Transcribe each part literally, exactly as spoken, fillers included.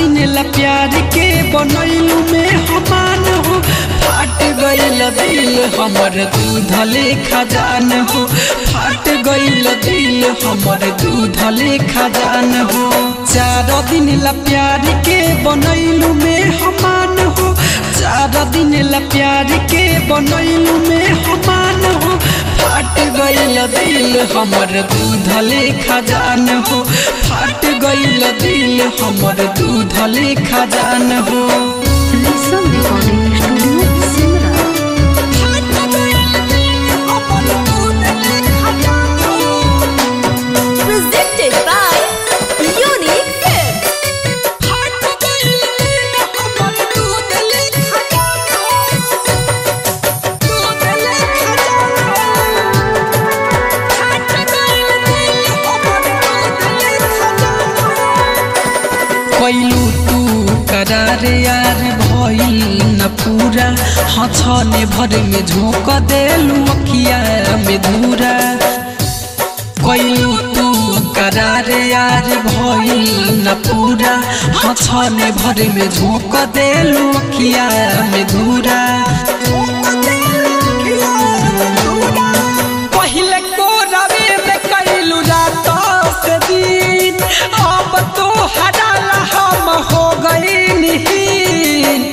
दिन ला प्यार के बनैलू में हमान हो। फाट गइल दिल हमर दूध लेखा जान हो। फाट गइल दिल हमर दूध लेखा जान हो। चार दिन ला प्यार के बनैलू में हमान हो। चार दिन ला प्यार के बनैलू में हमान हो। फाट गइल दिल हमर दूध लेखा जान हो। फाट गइल दिल हमर दूध लेखा जान हो। कैलू तू करार यार भइल न पूरा। हछने भर में झोंक देलू अखिया में धूरा। कैलू तू करार यार भइल न पूरा। हछने भर में झोंक देलू अखिया में धूरा। पहिले कोरावे में कैलू रात से दिन। अब तो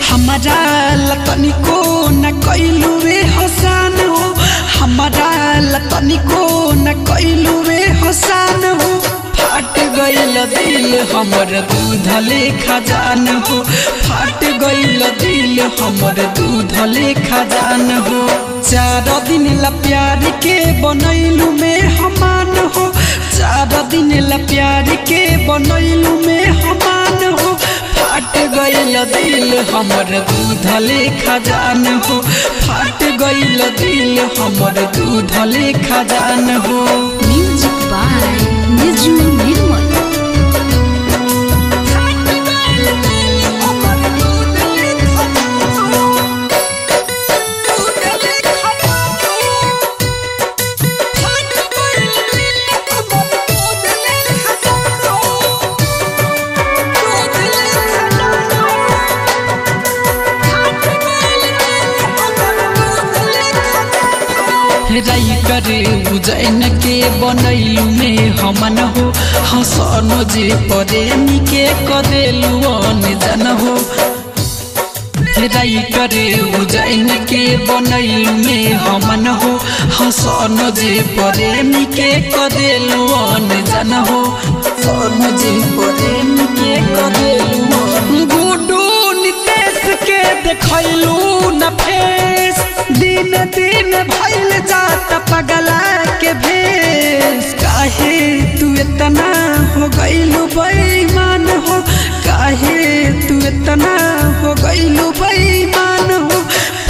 हमारा लतनिको न कैलू रे हसान हो। हमारा लतनिको न कैलू रे हसान हो। फाट गइल दिल हमर दूध लेखा जान हो। फाट गइल दिल हमर दूध लेखा जान हो। चार दिन ला प्यार के बनैलू में हमान हो। चार दिन ला प्यार के बनैलू में हमान हो। फाट गइल दिल हमर दूध लेखा जान हो। फाट गइल दिल हमर दूध लेखा जान हो। Music by Niju Nirmal. हेराई करे बुझन के बनैलू में हमन हो। हसन जे प्रेमी के कदेलू अनजान हो। हेराई करे बुझन के बनैलू में हमन हो। हसन जे प्रेमी के कदेलू अनजान हो। हसन जे प्रेमी के कदेलू। गुड्डू नितेश के देखैलू न फेस। दिन दिन भइल जाता पगला के भेष। काहे तू इतना हो गइलू बेईमान हो। काहे तू इतना हो गइलू बेईमान हो।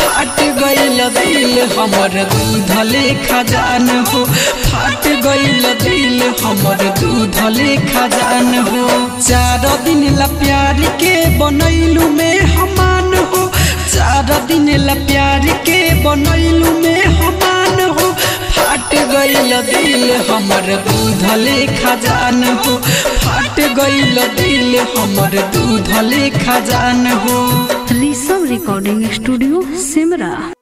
फाट गइल दिल हमर दूध लेखा जान हो। फाट गइल दिल हमर दूध लेखा जान हो। चार दिन ला प्यार के बनैलू में हमान हो। चार दिन ला प्यार के बनैलू में हमान हो। फाट गइल दिल हमर दूध लेखा जान हो। फाट गइल दिल हमर दूध लेखा जान हो। Recording studio Simra.